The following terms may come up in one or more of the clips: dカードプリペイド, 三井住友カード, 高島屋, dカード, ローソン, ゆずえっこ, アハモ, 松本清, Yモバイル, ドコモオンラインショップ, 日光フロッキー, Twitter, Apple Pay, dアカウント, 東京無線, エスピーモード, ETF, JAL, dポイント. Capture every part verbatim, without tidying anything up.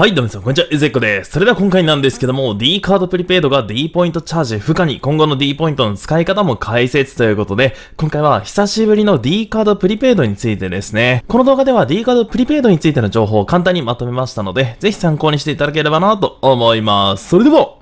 はい、どうもみなさん、こんにちは、ゆずえっこです。それでは今回なんですけども、D カードプリペイドが D ポイントチャージ不可に、今後の D ポイントの使い方も解説ということで、今回は久しぶりの D カードプリペイドについてですね、この動画では D カードプリペイドについての情報を簡単にまとめましたので、ぜひ参考にしていただければなと思います。それでは、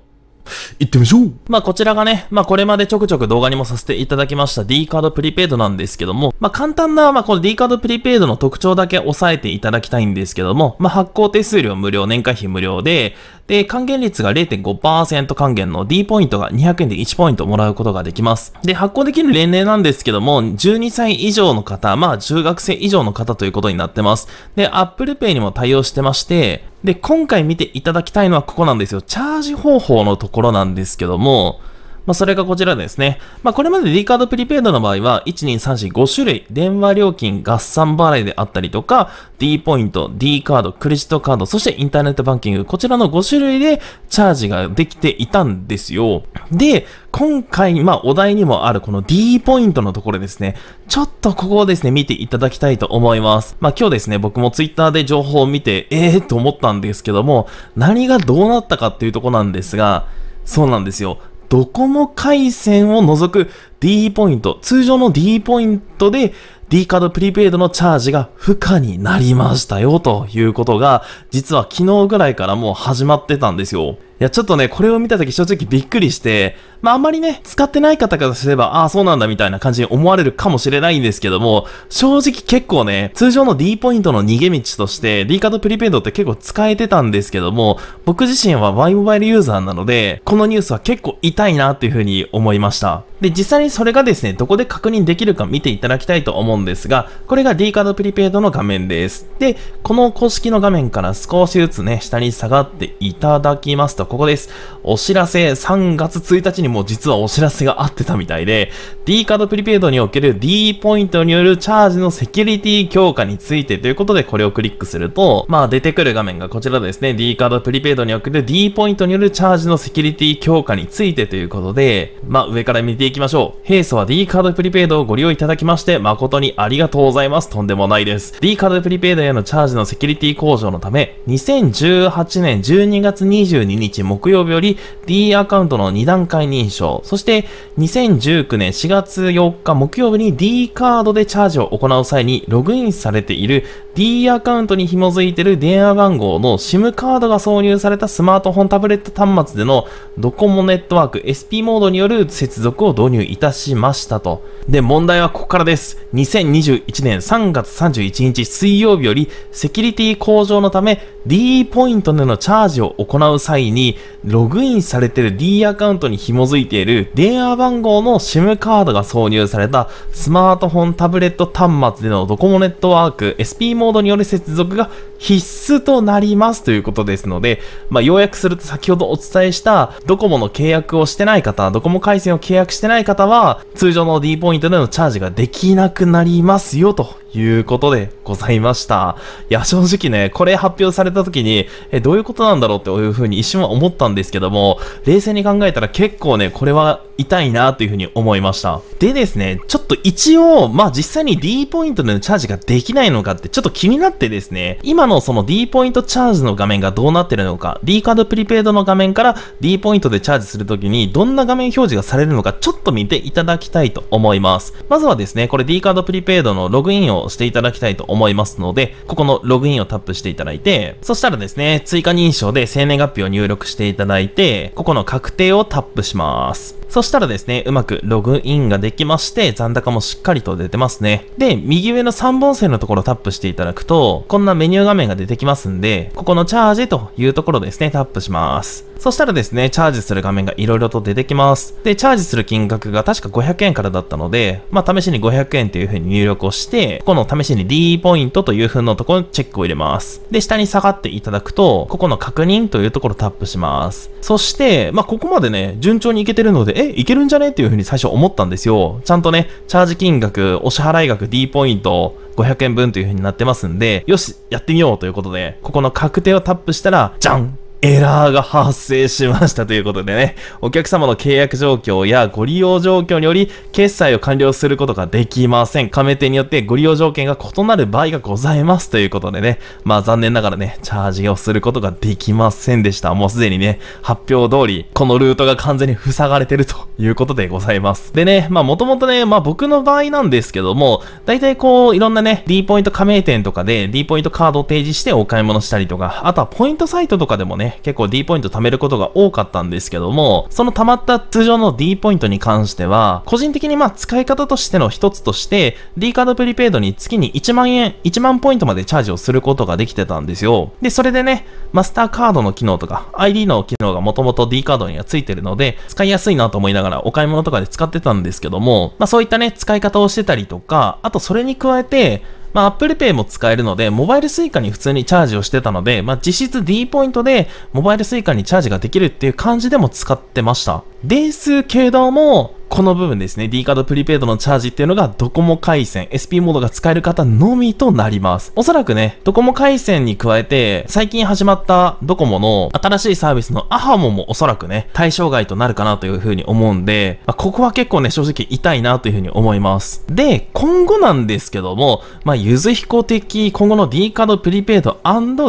行ってみましょう。まあこちらがね、まあこれまでちょくちょく動画にもさせていただきました D カードプリペイドなんですけども、まあ簡単な、まあこの D カードプリペイドの特徴だけ押さえていただきたいんですけども、まあ発行手数料無料、年会費無料で、で、還元率が れいてんごパーセント 還元の D ポイントがにひゃくえんでいちポイントもらうことができます。で、発行できる年齢なんですけども、じゅうにさい以上の方、まあ中学生以上の方ということになってます。で、Apple Pay にも対応してまして、で、今回見ていただきたいのはここなんですよ。チャージ方法のところなんですけども、まあ、それがこちらですね。まあ、これまで D カードプリペイドの場合は、いち、に、さん、よん、ご種類、電話料金合算払いであったりとか、D ポイント、D カード、クレジットカード、そしてインターネットバンキング、こちらのご種類でチャージができていたんですよ。で、今回、まあ、お題にもあるこの D ポイントのところですね。ちょっとここをですね、見ていただきたいと思います。まあ、今日ですね、僕も Twitter で情報を見て、えーと思ったんですけども、何がどうなったかっていうところなんですが、そうなんですよ。ドコモ回線を除く D ポイント、通常の D ポイントで D カードプリペイドのチャージが不可になりましたよということが、実は昨日ぐらいからもう始まってたんですよ。いや、ちょっとね、これを見たとき正直びっくりして、まあ、あまりね、使ってない方からすれば、ああ、そうなんだみたいな感じに思われるかもしれないんですけども、正直結構ね、通常の D ポイントの逃げ道として、D カードプリペイドって結構使えてたんですけども、僕自身は Y モバイルユーザーなので、このニュースは結構痛いなっていうふうに思いました。で、実際にそれがですね、どこで確認できるか見ていただきたいと思うんですが、これが D カードプリペイドの画面です。で、この公式の画面から少しずつね、下に下がっていただきますと、ここです。お知らせ、さんがつついたちにも実はお知らせがあってたみたいで、D カードプリペイドにおける D ポイントによるチャージのセキュリティ強化についてということで、これをクリックすると、まあ出てくる画面がこちらですね。D カードプリペイドにおける D ポイントによるチャージのセキュリティ強化についてということで、まあ上から見ていきましょう。平素は D カードプリペイドをご利用いただきまして、誠にありがとうございます。とんでもないです。D カードプリペイドへのチャージのセキュリティ向上のため、にせんじゅうはちねんじゅうにがつにじゅうににち、木曜日より D アカウントのにだんかい認証、そしてにせんじゅうきゅうねんしがつよっか木曜日に D カードでチャージを行う際にログインされている D アカウントに紐づいている電話番号の SIM カードが挿入されたスマートフォン、タブレット端末でのドコモネットワーク エスピー モードによる接続を導入いたしましたと。で、問題はここからです。にせんにじゅういちねんさんがつさんじゅういちにち水曜日よりセキュリティ向上のため D ポイントでのチャージを行う際にログインされている D アカウントに紐づいている電話番号の SIM カードが挿入されたスマートフォン、タブレット端末でのドコモネットワーク エスピー モードによる接続が必須となりますということですので、まあ、要約すると先ほどお伝えしたドコモの契約をしてない方、ドコモ回線を契約してない方は通常の D ポイントでのチャージができなくなりますよということでございました。いや、正直ね、これ発表された時に、え、どういうことなんだろうっていうふうに一瞬は思ったんですけども、冷静に考えたら結構ね、これは痛いなというふうに思いました。でですね、ちょっと一応、まあ実際に D ポイントでのチャージができないのかってちょっと気になってですね、今のその D ポイントチャージの画面がどうなってるのか、D カードプリペイドの画面から D ポイントでチャージするときにどんな画面表示がされるのかちょっと見ていただきたいと思います。まずはですね、これ D カードプリペイドのログインをしていただきたいと思いますので、ここのログインをタップしていただいて、そしたらですね、追加認証で生年月日を入力していただいて、ここの確定をタップします。そしたらですね、うまくログインができまして、残高もしっかりと出てますね。で、右上のさんぼんせんのところをタップしていただくと、こんなメニュー画面が出てきますんで、ここのチャージというところですね、タップします。そしたらですね、チャージする画面がいろいろと出てきます。で、チャージする金額が確かごひゃくえんからだったので、まあ、試しにごひゃくえんという風に入力をして、この試しに D ポイントという風のところにチェックを入れます。で、下に下がっていただくと、ここの確認というところをタップします。そして、まあ、ここまでね、順調にいけてるので、え、いけるんじゃねっていう風に最初思ったんですよ。ちゃんとね、チャージ金額、お支払い額 D ポイント、ごひゃくえんぶんという風になってますんで、よし、やってみようということで、ここの確定をタップしたら、じゃんエラーが発生しましたということでね、お客様の契約状況やご利用状況により決済を完了することができません。加盟店によってご利用条件が異なる場合がございますということでね、まあ残念ながらね、チャージをすることができませんでした。もうすでにね、発表通り、このルートが完全に塞がれてるということでございます。でね、まあもともとね、まあ僕の場合なんですけども、大体こう、いろんなね、D ポイント加盟店とかで D ポイントカードを提示してお買い物したりとか、あとはポイントサイトとかでもね、結構 D ポイント貯めることが多かったんですけども、その貯まった通常の D ポイントに関しては、個人的にまあ使い方としての一つとして、D カードプリペイドに月にいちまんえん、いちまんポイントまでチャージをすることができてたんですよ。で、それでね、マスターカードの機能とか、アイディー の機能がもともと D カードにはついてるので、使いやすいなと思いながらお買い物とかで使ってたんですけども、まあそういったね、使い方をしてたりとか、あとそれに加えて、まあ、Apple Pay も使えるので、モバイル Suica に普通にチャージをしてたので、まあ、実質 D ポイントで、モバイル Suica にチャージができるっていう感じでも使ってました。デース系統も、この部分ですね、D カードプリペイドのチャージっていうのが、ドコモ回線、エスピー モードが使える方のみとなります。おそらくね、ドコモ回線に加えて、最近始まったドコモの新しいサービスのアハモもおそらくね、対象外となるかなというふうに思うんで、まあ、ここは結構ね、正直痛いなというふうに思います。で、今後なんですけども、まあ、ゆずひこ的今後の D カードプリペイド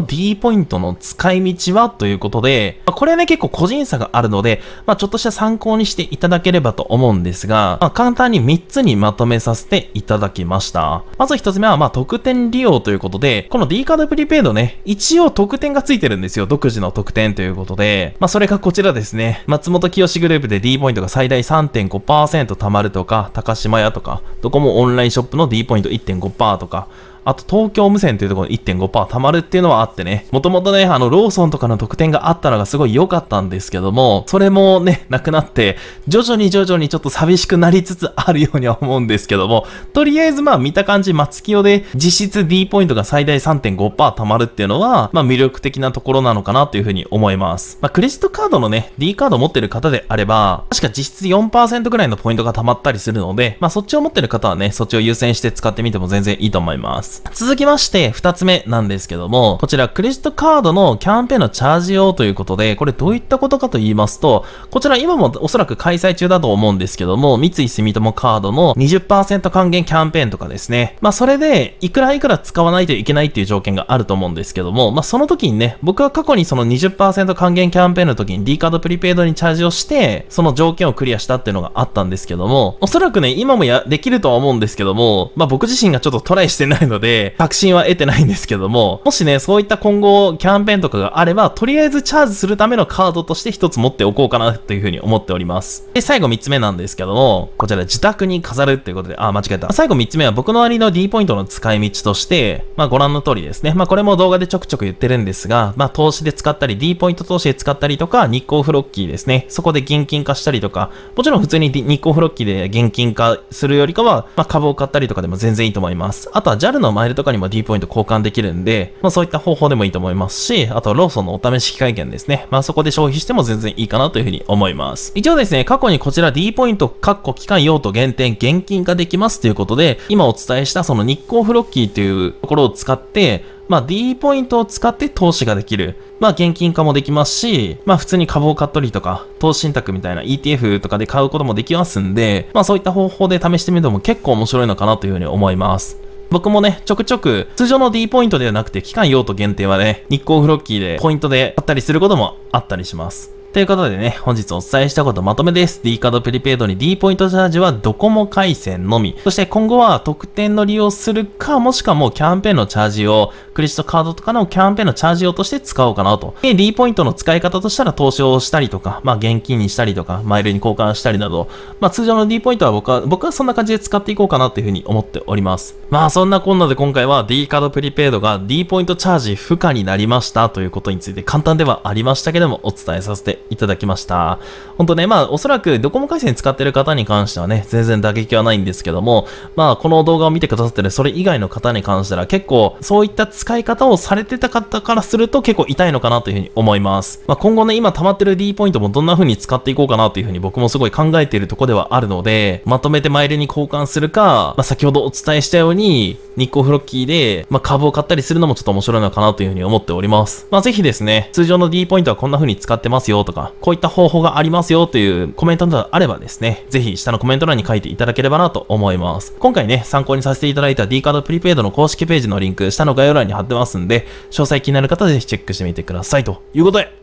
&D ポイントの使い道はということで、まあ、これはね、結構個人差があるので、まあ、ちょっとした参考にしていただければと思うんですが、まあ、簡単にみっつにまとめさせていただきました。まずひとつめは、まあ、特典利用ということで、この D カードプリペイドね、一応特典がついてるんですよ。独自の特典ということで、まあ、それがこちらですね。松本清グループで D ポイントが最大 さんてんごパーセント 貯まるとか、高島屋とか、ドコモオンラインショップの D ポイント いってんごパーセント とか、あと、東京無線というところに いってんごパーセント 貯まるっていうのはあってね。もともとね、あの、ローソンとかの特典があったのがすごい良かったんですけども、それもね、なくなって、徐々に徐々にちょっと寂しくなりつつあるようには思うんですけども、とりあえずまあ見た感じ、松清で実質 D ポイントが最大 さんてんごパーセント 貯まるっていうのは、まあ魅力的なところなのかなというふうに思います。まあクレジットカードのね、D カード持ってる方であれば、確か実質 よんパーセント ぐらいのポイントが貯まったりするので、まあそっちを持ってる方はね、そっちを優先して使ってみても全然いいと思います。続きまして、二つ目なんですけども、こちら、クレジットカードのキャンペーンのチャージ用ということで、これどういったことかと言いますと、こちら今もおそらく開催中だと思うんですけども、三井住友カードの にじゅっパーセント 還元キャンペーンとかですね。まあそれで、いくらいくら使わないといけないっていう条件があると思うんですけども、まあその時にね、僕は過去にその にじゅっパーセント 還元キャンペーンの時に D カードプリペイドにチャージをして、その条件をクリアしたっていうのがあったんですけども、おそらくね、今もや、できるとは思うんですけども、まあ僕自身がちょっとトライしてないので、で、確信は得てないんですけども、もしね、そういった今後、キャンペーンとかがあれば、とりあえずチャージするためのカードとして一つ持っておこうかなというふうに思っております。で、最後三つ目なんですけども、こちら自宅に飾るっていうことで、あ、間違えた。最後三つ目は僕のありの D ポイントの使い道として、まあご覧の通りですね。まあこれも動画でちょくちょく言ってるんですが、まあ投資で使ったり、D ポイント投資で使ったりとか、日光フロッキーですね。そこで現金化したりとか、もちろん普通に日光フロッキーで現金化するよりかは、まあ株を買ったりとかでも全然いいと思います。あとは ジャルのマイルとかにも D ポイント交換できるんで、まあそういった方法でもいいと思いますし、あとローソンのお試し期間券ですね。まあそこで消費しても全然いいかなというふうに思います。一応ですね、過去にこちら D ポイント、カッコ期間用途限定現金化できますということで、今お伝えしたその日光フロッキーというところを使って、まあ D ポイントを使って投資ができる。まあ現金化もできますし、まあ普通に株を買ったりとか、投資信託みたいな イーティーエフ とかで買うこともできますんで、まあそういった方法で試してみるのも結構面白いのかなというふうに思います。僕もね、ちょくちょく、通常の D ポイントではなくて、期間用途限定はね、日光フロッキーで、ポイントで買ったりすることもあったりします。ということでね、本日お伝えしたことまとめです。D カードプリペイドに D ポイントチャージはドコモ回線のみ。そして今後は特典の利用するか、もしくはもうキャンペーンのチャージを、クレジットカードとかのキャンペーンのチャージ用として使おうかなと。で、D ポイントの使い方としたら投資をしたりとか、まあ現金にしたりとか、マイルに交換したりなど、まあ通常の D ポイントは僕は、僕はそんな感じで使っていこうかなというふうに思っております。まあそんなこんなで今回は D カードプリペイドが D ポイントチャージ不可になりましたということについて簡単ではありましたけどもお伝えさせてていただきました。本当ね、まあおそらくドコモ回線使ってる方に関してはね、全然打撃はないんですけども、まあこの動画を見てくださってるそれ以外の方に関しては結構そういった使い方をされてた方からすると結構痛いのかなというふうに思います。まあ今後ね、今溜まってる D ポイントもどんな風に使っていこうかなというふうに僕もすごい考えているところではあるので、まとめてマイルに交換するか、まあ先ほどお伝えしたように日光フロッキーで、まあ、株を買ったりするのもちょっと面白いのかなというふうに思っております。まあぜひですね、通常の D ポイントはこんな風に使ってますよとか、こういった方法がありますよというコメントがあればですね、ぜひ下のコメント欄に書いていただければなと思います。今回ね、参考にさせていただいた D カードプリペイドの公式ページのリンク、下の概要欄に貼ってますんで、詳細気になる方はぜひチェックしてみてください。ということで、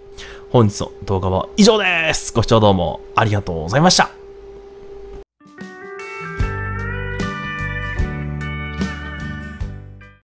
本日の動画は以上です。ご視聴どうもありがとうございました。